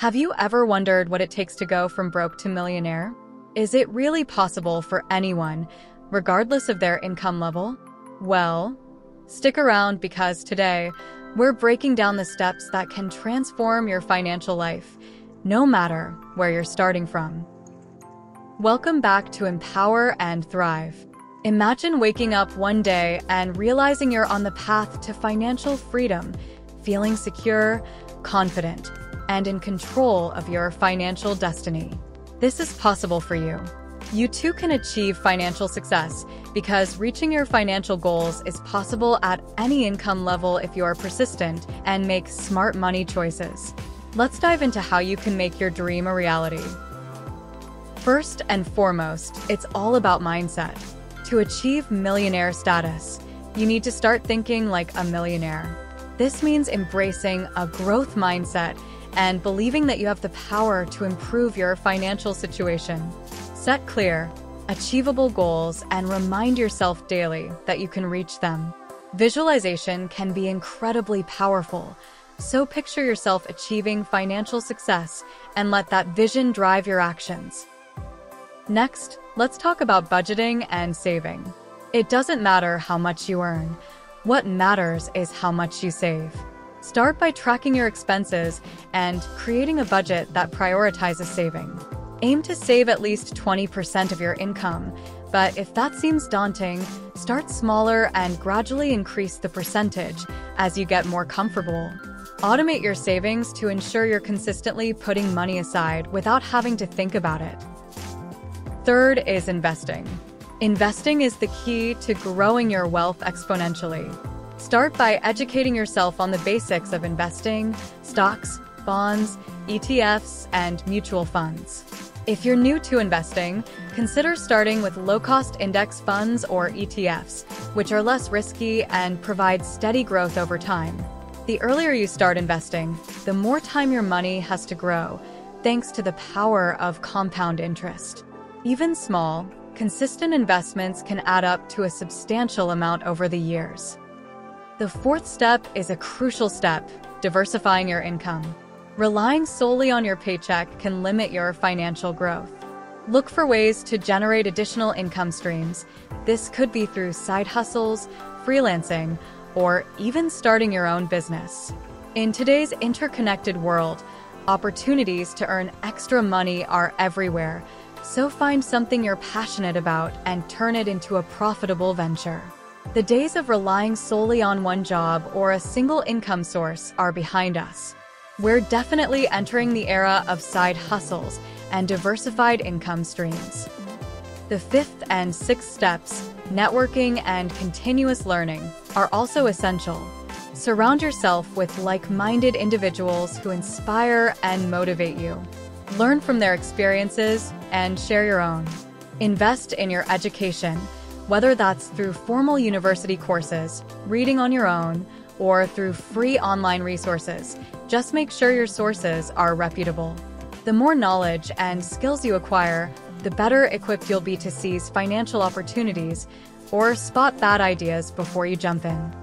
Have you ever wondered what it takes to go from broke to millionaire? Is it really possible for anyone, regardless of their income level? Well, stick around, because today, we're breaking down the steps that can transform your financial life, no matter where you're starting from. Welcome back to Empower and Thrive. Imagine waking up one day and realizing you're on the path to financial freedom, feeling secure, confident, and in control of your financial destiny. This is possible for you. You too can achieve financial success, because reaching your financial goals is possible at any income level if you are persistent and make smart money choices. Let's dive into how you can make your dream a reality. First and foremost, it's all about mindset. To achieve millionaire status, you need to start thinking like a millionaire. This means embracing a growth mindset and believing that you have the power to improve your financial situation. Set clear, achievable goals and remind yourself daily that you can reach them. Visualization can be incredibly powerful, so picture yourself achieving financial success and let that vision drive your actions. Next, let's talk about budgeting and saving. It doesn't matter how much you earn. What matters is how much you save. Start by tracking your expenses and creating a budget that prioritizes saving. Aim to save at least 20% of your income, but if that seems daunting, start smaller and gradually increase the percentage as you get more comfortable. Automate your savings to ensure you're consistently putting money aside without having to think about it. Third is investing. Investing is the key to growing your wealth exponentially. Start by educating yourself on the basics of investing, stocks, bonds, ETFs, and mutual funds. If you're new to investing, consider starting with low-cost index funds or ETFs, which are less risky and provide steady growth over time. The earlier you start investing, the more time your money has to grow, thanks to the power of compound interest. Even small, consistent investments can add up to a substantial amount over the years. The fourth step is a crucial step, diversifying your income. Relying solely on your paycheck can limit your financial growth. Look for ways to generate additional income streams. This could be through side hustles, freelancing, or even starting your own business. In today's interconnected world, opportunities to earn extra money are everywhere, so find something you're passionate about and turn it into a profitable venture. The days of relying solely on one job or a single income source are behind us. We're definitely entering the era of side hustles and diversified income streams. The fifth and sixth steps, networking and continuous learning, are also essential. Surround yourself with like-minded individuals who inspire and motivate you. Learn from their experiences and share your own. Invest in your education, whether that's through formal university courses, reading on your own, or through free online resources. Just make sure your sources are reputable. The more knowledge and skills you acquire, the better equipped you'll be to seize financial opportunities or spot bad ideas before you jump in.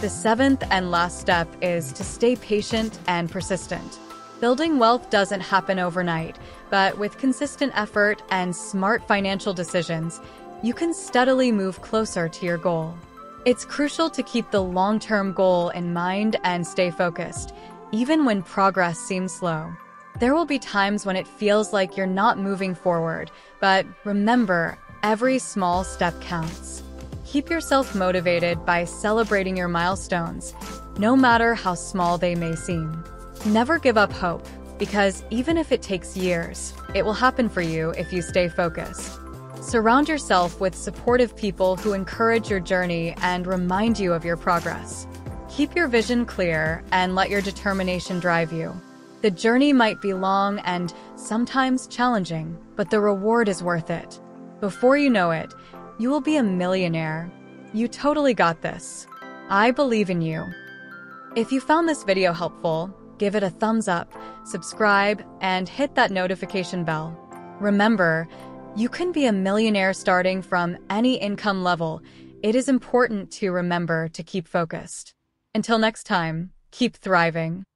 The seventh and last step is to stay patient and persistent. Building wealth doesn't happen overnight, but with consistent effort and smart financial decisions, you can steadily move closer to your goal. It's crucial to keep the long-term goal in mind and stay focused, even when progress seems slow. There will be times when it feels like you're not moving forward, but remember, every small step counts. Keep yourself motivated by celebrating your milestones, no matter how small they may seem. Never give up hope, because even if it takes years, it will happen for you if you stay focused. Surround yourself with supportive people who encourage your journey and remind you of your progress. Keep your vision clear and let your determination drive you. The journey might be long and sometimes challenging, but the reward is worth it. Before you know it, you will be a millionaire. You totally got this. I believe in you. If you found this video helpful, give it a thumbs up, subscribe, and hit that notification bell. Remember, you can be a millionaire starting from any income level. It is important to remember to keep focused. Until next time, keep thriving.